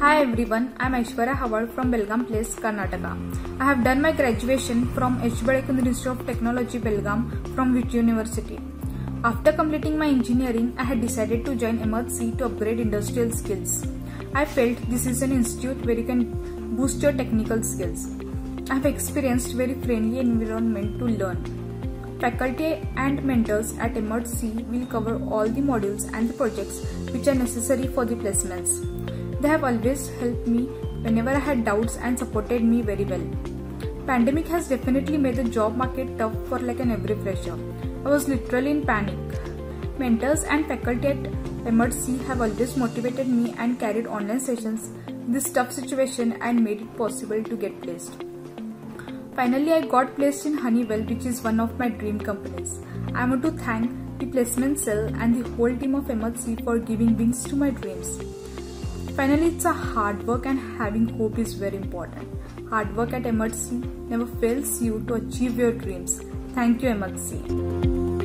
Hi everyone, I am Aishwarya Haval from Belgaum place, Karnataka. I have done my graduation from S.G. Balekundri Institute of Technology, Belgaum from VTU University. After completing my engineering, I had decided to join Emertxe to upgrade industrial skills. I felt this is an institute where you can boost your technical skills. I have experienced very friendly environment to learn. Faculty and mentors at Emertxe will cover all the modules and the projects which are necessary for the placements. They have always helped me whenever I had doubts and supported me very well. Pandemic has definitely made the job market tough for every fresher. I was literally in panic. Mentors and faculty at Emertxe have always motivated me and carried online sessions in this tough situation and made it possible to get placed. Finally, I got placed in Honeywell, which is one of my dream companies. I want to thank the placement cell and the whole team of Emertxe for giving wings to my dreams. Finally, it's a hard work and having hope is very important. Hard work at Emertxe never fails you to achieve your dreams. Thank you, Emertxe.